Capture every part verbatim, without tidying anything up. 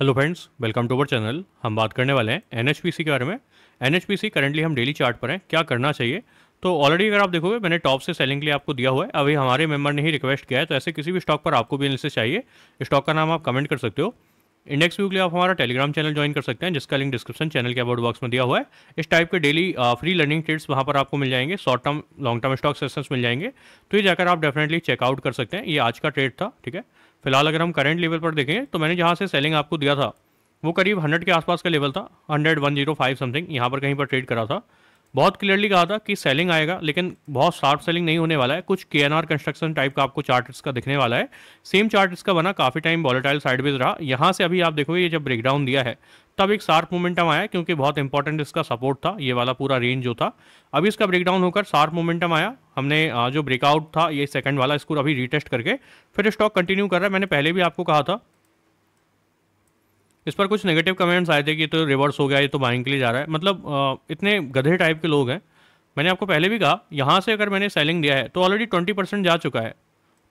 Hello friends, welcome to our channel. हम बात करने वाले हैं एन एच पी सी के बारे में। N H P C currently हम डेली चार्ट पर हैं, क्या करना चाहिए। तो ऑलरेडी अगर आप देखोगे मैंने टॉप से सेलिंग के लिए आपको दिया हुआ है। अभी हमारे मेंबर ने ही रिक्वेस्ट किया है, तो ऐसे किसी भी स्टॉक पर आपको भी एनालिसिस चाहिए, स्टॉक का नाम आप कमेंट कर सकते हो। इंडेक्स व्यू के लिए आप हमारा टेलीग्राम चैनल ज्वाइन कर सकते हैं, जिसका लिंक डिस्क्रिप्शन चैनल के अबाउट बॉक्स में दिया हुआ है। इस टाइप के डेली फ्री लर्निंग ट्रेड्स वहाँ पर आपको मिल जाएंगे, short term long term stock sessions मिल जाएंगे। तो ये जाकर आप डेफिनेटली चेकआउट कर सकते हैं। ये आज का ट्रेड था, ठीक है। फिलहाल अगर हम करंट लेवल पर देखें तो मैंने जहाँ से सेलिंग आपको दिया था वो करीब हंड्रेड के आसपास का लेवल था, hundred one zero five something यहाँ पर कहीं पर ट्रेड करा था। बहुत क्लियरली कहा था कि सेलिंग आएगा, लेकिन बहुत शार्प सेलिंग नहीं होने वाला है। कुछ के एन आर कंस्ट्रक्शन टाइप का आपको चार्ट इसका दिखने वाला है। सेम चार्ट इसका बना, काफ़ी टाइम वॉलेटाइल साइडवेज रहा। यहाँ से अभी आप देखोगे ये जब ब्रेकडाउन दिया है तब एक शार्प मोमेंटम आया, क्योंकि बहुत इंपॉर्टेंट इसका सपोर्ट था, ये वाला पूरा रेंज जो था। अभी इसका ब्रेकडाउन होकर शार्प मोमेंटम आया। हमने जो ब्रेकआउट था ये सेकेंड वाला, इसको अभी रीटेस्ट करके फिर स्टॉक कंटिन्यू कर रहा है। मैंने पहले भी आपको कहा था, इस पर कुछ नेगेटिव कमेंट्स आए थे कि तो रिवर्स हो गया, ये तो बाइंग के लिए जा रहा है। मतलब इतने गधे टाइप के लोग हैं। मैंने आपको पहले भी कहा, यहाँ से अगर मैंने सेलिंग दिया है तो ऑलरेडी ट्वेंटी परसेंट जा चुका है,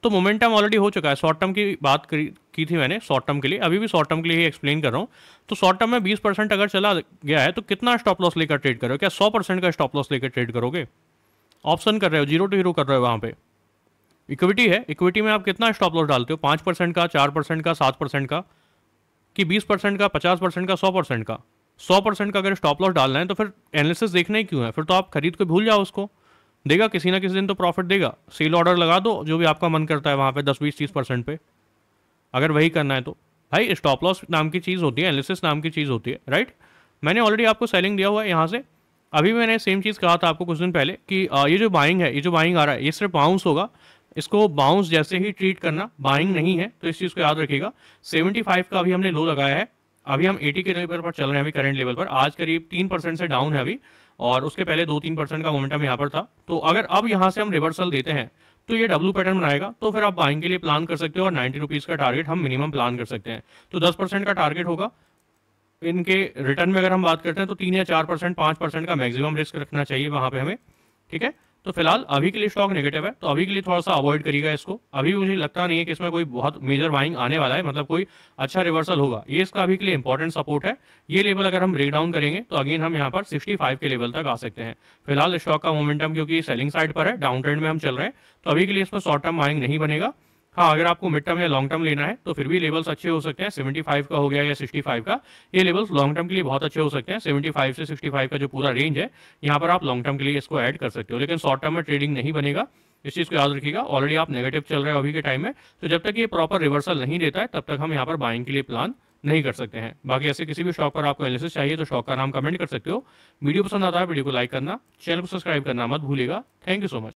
तो मोमेंटम ऑलरेडी हो चुका है। शॉर्ट टर्म की बात की थी मैंने, शॉर्ट टर्म के लिए, अभी भी शॉर्ट टर्म के लिए ही एक्सप्लेन कर रहा हूँ। तो शॉर्ट टर्म में बीस परसेंट अगर चला गया है तो कितना स्टॉप लॉस लेकर ट्रेड करोगे? क्या सौ परसेंट का स्टॉप लॉस लेकर ट्रेड करोगे? ऑप्शन कर रहे हो, जीरो टू हीरो कर रहे हो। वहाँ पे इक्विटी है, इक्विटी में आप कितना स्टॉप लॉस डालते हो? पाँच परसेंट का, चार परसेंट का, सात परसेंट का, कि बीस परसेंट का, पचास परसेंट का, सौ परसेंट का। सौ परसेंट का अगर स्टॉप लॉस डालना है तो फिर एनालिसिस देखना ही क्यों है? फिर तो आप खरीद के भूल जाओ, उसको देगा किसी ना किसी दिन तो प्रॉफिट देगा। सेल ऑर्डर लगा दो जो भी आपका मन करता है वहाँ पे दस बीस तीस परसेंट पे, अगर वही करना है तो। भाई स्टॉप लॉस नाम की चीज़ होती है, एनालिसिस नाम की चीज़ होती है, राइट। मैंने ऑलरेडी आपको सेलिंग दिया हुआ है यहाँ से। अभी मैंने सेम चीज़ कहा था आपको कुछ दिन पहले कि ये जो बाइंग है, ये जो बाइंग आ रहा है ये सिर्फ बाउंस होगा, इसको बाउंस जैसे ही ट्रीट करना, बाइंग नहीं है। तो इस चीज़ को याद रखिएगा। पचहत्तर का अभी हमने लो लगाया है, अभी हम अस्सी के लेवल पर चल रहे हैं, अभी करंट लेवल पर। आज करीब तीन परसेंट से डाउन है अभी, और उसके पहले दो तीन परसेंट का मोमेंटम यहाँ पर था। तो अगर अब यहाँ से हम रिवर्सल देते हैं तो ये डब्लू पैटर्न बनाएगा, तो फिर आप बाइंग के लिए प्लान कर सकते हो। और नाइन्टी रुपीज़ का टारगेट हम मिनिमम प्लान कर सकते हैं, तो दस परसेंट का टारगेट होगा। इनके रिटर्न में अगर हम बात करते हैं तो तीन या चार परसेंट पाँच परसेंट का मैक्सिमम रिस्क रखना चाहिए वहाँ पे हमें, ठीक है। तो फिलहाल अभी के लिए स्टॉक नेगेटिव है, तो अभी के लिए थोड़ा सा अवॉइड करिएगा इसको। अभी मुझे लगता नहीं है कि इसमें कोई बहुत मेजर बाइंग आने वाला है, मतलब कोई अच्छा रिवर्सल होगा। ये इसका अभी के लिए इंपॉर्टेंट सपोर्ट है। ये लेवल अगर हम ब्रेकडाउन करेंगे तो अगेन हम यहाँ पर पैंसठ के लेवल तक आ सकते हैं। फिलहाल स्टॉक का मोमेंटम क्योंकि सेलिंग साइड पर है, डाउन ट्रेंड में हम चल रहे हैं, तो अभी के लिए इसमें शॉर्ट टर्म बाइंग नहीं बनेगा। हाँ, अगर आपको मिड टर्म या लॉन्ग टर्म लेना है तो फिर भी लेवल्स अच्छे हो सकते हैं। पचहत्तर का हो गया या पैंसठ का, ये लेवल्स लॉन्ग टर्म के लिए बहुत अच्छे हो सकते हैं। पचहत्तर से पैंसठ का जो पूरा रेंज है यहाँ पर आप लॉन्ग टर्म के लिए इसको ऐड कर सकते हो, लेकिन शॉर्ट टर्म में ट्रेडिंग नहीं बनेगा। इस चीज़ को याद रखिएगा। ऑलरेडी आप नेगेटिव चल रहे हो अभी के टाइम में, तो जब तक ये प्रॉपर रिवर्सल नहीं देता है तब तक हम यहाँ पर बाइंग के लिए प्लान नहीं कर सकते हैं। बाकी ऐसे किसी भी स्टॉक पर आपको एनालिसिस चाहिए तो स्टॉक का नाम कमेंट कर सकते हो। वीडियो पसंद आता है वीडियो को लाइक करना, चैनल को सब्सक्राइब करना मत भूलिएगा। Thank you so much.